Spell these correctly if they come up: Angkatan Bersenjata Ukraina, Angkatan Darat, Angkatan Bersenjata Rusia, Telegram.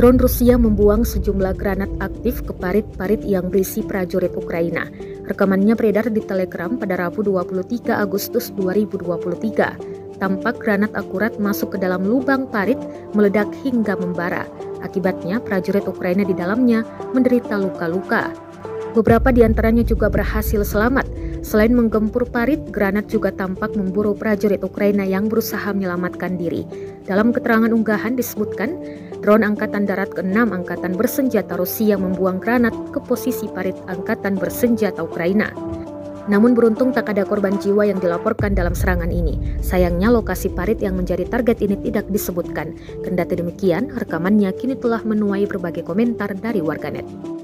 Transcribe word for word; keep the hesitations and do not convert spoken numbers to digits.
Drone Rusia membuang sejumlah granat aktif ke parit-parit yang berisi prajurit Ukraina. Rekamannya beredar di Telegram pada Rabu dua puluh tiga Agustus dua ribu dua puluh tiga. Tampak granat akurat masuk ke dalam lubang parit, meledak hingga membara. Akibatnya, prajurit Ukraina di dalamnya menderita luka-luka. Beberapa di antaranya juga berhasil selamat. Selain menggempur parit, granat juga tampak memburu prajurit Ukraina yang berusaha menyelamatkan diri. Dalam keterangan unggahan disebutkan, drone Angkatan Darat keenam Angkatan Bersenjata Rusia membuang granat ke posisi parit Angkatan Bersenjata Ukraina. Namun beruntung tak ada korban jiwa yang dilaporkan dalam serangan ini. Sayangnya lokasi parit yang menjadi target ini tidak disebutkan. Kendati demikian, rekamannya kini telah menuai berbagai komentar dari warganet.